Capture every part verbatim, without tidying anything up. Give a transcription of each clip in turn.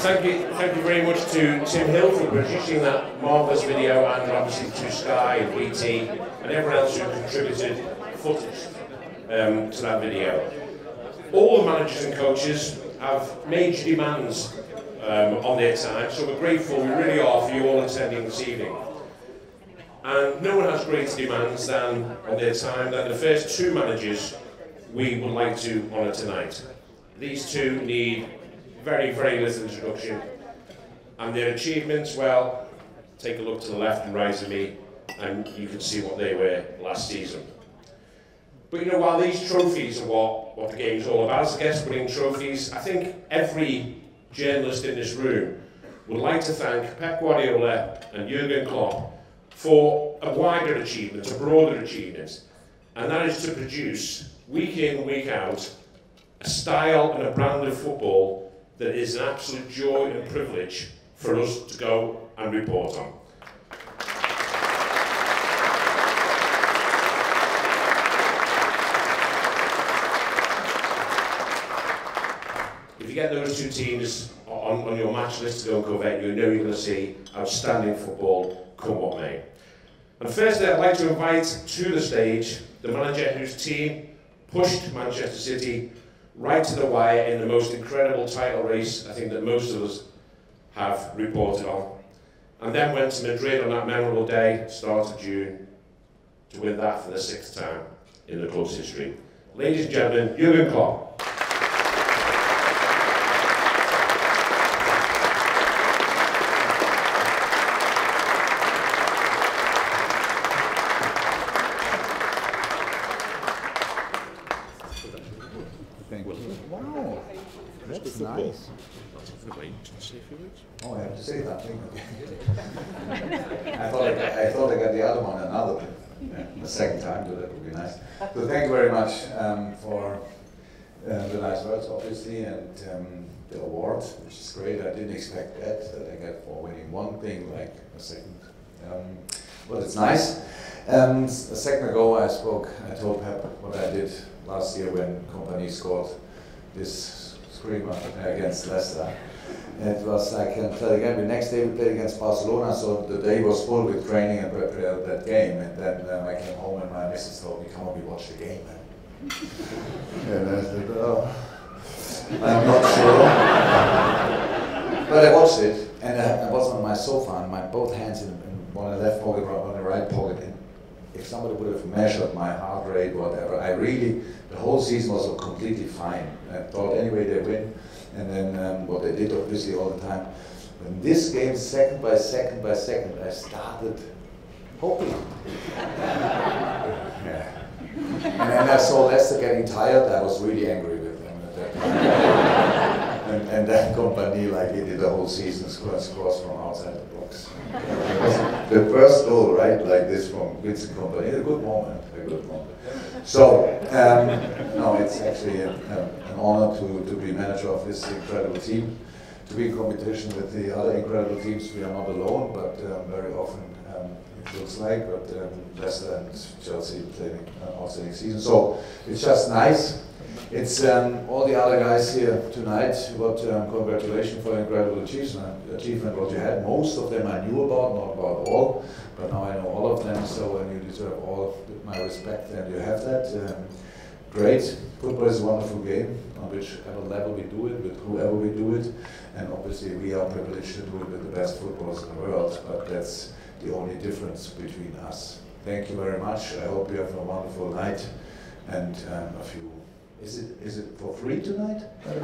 Thank you, thank you very much to Tim Hill for producing that marvellous video, and obviously to Sky and B T and everyone else who contributed footage um, to that video. All the managers and coaches have major demands um, on their time, so we're grateful, we really are, for you all attending this evening. And no one has greater demands than on their time than the first two managers we would like to honour tonight. These two need very, very little introduction, and their achievements, well, take a look to the left and right of me and you can see what they were last season. But you know, while these trophies are what, what the game's all about, as guests winning trophies, I think every journalist in this room would like to thank Pep Guardiola and Jurgen Klopp for a wider achievement, a broader achievement, and that is to produce, week in, week out, a style and a brand of football that is an absolute joy and privilege for us to go and report on. If you get those two teams on, on your match list to go and cover, you know you're going to see outstanding football come what may. And firstly, I'd like to invite to the stage the manager whose team pushed Manchester City right to the wire in the most incredible title race I think that most of us have reported on, and then went to Madrid on that memorable day, start of June, to win that for the sixth time in the club's history. Ladies and gentlemen, Jurgen Klopp. Oh, I have to say that, didn't I? I, thought I, I thought I got the other one another one. Yeah, the second time, but that would be nice. So thank you very much um, for uh, the nice words, obviously, and um, the award, which is great. I didn't expect that, that I got for winning one thing, like a second. Um, but it's nice. Um, a second ago I spoke, I told Pep what I did last year when Kompany scored this screamer against Leicester. It was, I can tell again, the next day we played against Barcelona, so the day was full with training and prepared that game. And then um, I came home and my missus told me, come on, we watch the game. And I said, oh, I'm not sure. But I watched it, and I, I was on my sofa, and my both hands in, in one in the left pocket, one in the right pocket. And if somebody would have measured my heart rate, whatever, I really, the whole season was completely fine. I thought, anyway, they win. And then um, what they did, obviously, all the time. When this game, second by second by second, I started hoping. Yeah. And then I saw Leicester getting tired. I was really angry with them at that point. and, and that Company, like he did the whole season, scores, scores from outside the box. The first goal, right, like this from Vincent Kompany, a good moment, a good moment. So, um, no, it's actually a, a, an honor to, to be manager of this incredible team, to be in competition with the other incredible teams. We are not alone, but um, very often um, it looks like, but um, Leicester and Chelsea played an outstanding season. So, it's just nice. It's um, all the other guys here tonight, but um, congratulations for your incredible achievement, achievement what you had. Most of them I knew about, not about all, but now I know all of them, so and you deserve all of my respect, and you have that. Um, great, football is a wonderful game, on whichever level we do it, with whoever we do it, and obviously we are privileged to do it with the best footballers in the world, but that's the only difference between us. Thank you very much, I hope you have a wonderful night, and um, a few. Is it, is it for free tonight? is,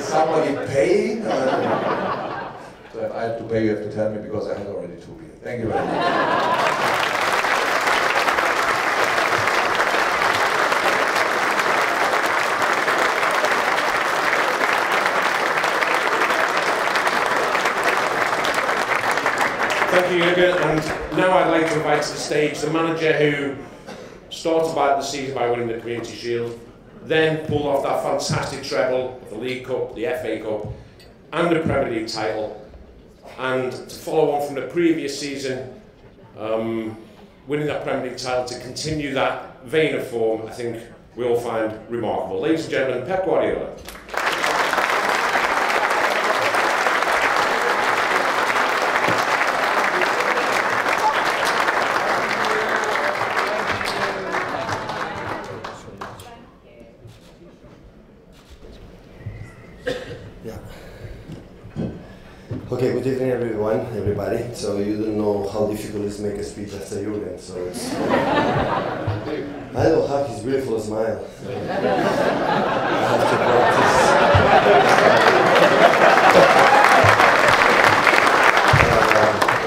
is somebody paying? Uh, so if I have to pay, you have to tell me, because I had already two beers. Thank you very much. Thank you, Jürgen. And now I'd like to invite to the stage the manager who started by the season by winning the Community Shield, then pulled off that fantastic treble of the League Cup, the F A Cup, and the Premier League title. And to follow on from the previous season, um, winning that Premier League title, to continue that vein of form, I think we all find remarkable. Ladies and gentlemen, Pep Guardiola. Okay, good evening everyone, everybody. So you don't know how difficult it is to make a speech after Jurgen, so it's... I don't have his beautiful smile. I have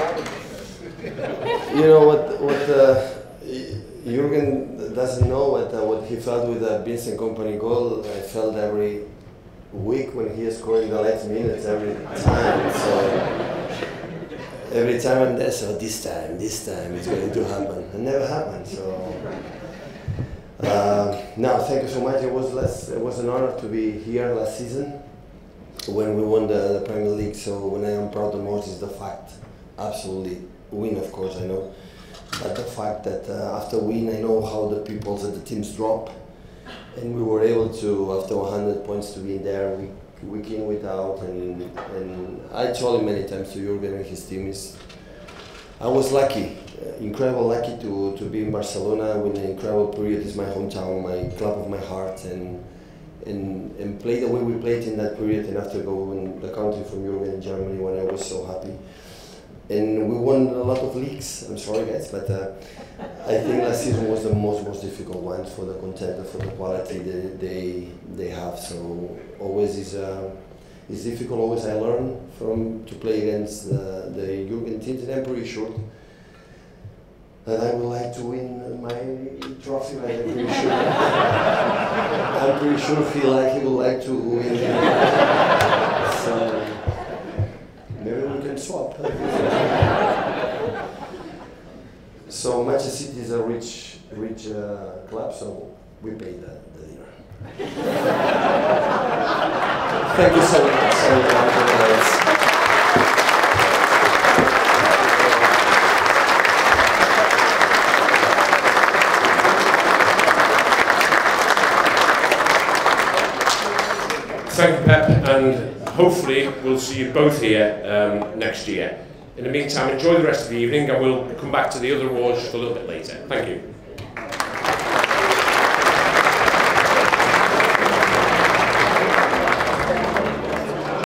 to practice. Uh, you know, what, what uh, Jurgen doesn't know, what, uh, what he felt with the Vincent Kompany goal, I felt every week when he is scoring the last minutes every time. So every time I'm there, so this time, this time it's going to happen. It never happened. So uh, no, thank you so much. It was last, it was an honor to be here last season when we won the, the Premier League. So when I am proud the most is the fact, absolutely win. Of course I know, but the fact that uh, after win I know how the peoples and the teams drop. And we were able to, after one hundred points, to be there week, week in, week out. And, and I told him many times to Jurgen and his team is, I was lucky, uh, incredible lucky to, to be in Barcelona with an incredible period. It's my hometown, my club of my heart. And, and, and play the way we played in that period. And after going the country from Jurgen in Germany, when I was so happy. And we won a lot of leagues, I'm sorry guys, but uh, I think last season was the most, most difficult one for the contender, for the quality they, they, they have. So always is uh, it's difficult, always I learn from to play against the, the Jurgen team, and I'm pretty sure that I would like to win my trophy, but I'm pretty sure, I'm pretty sure he, like, he would like to win. So, swap. So Manchester City is a rich, rich uh, club, so we pay the, the dinner. Thank you so much. So much. Thank you, Pep, and hopefully we'll see you both here um, next year. In the meantime, enjoy the rest of the evening and we'll come back to the other awards just a little bit later. Thank you.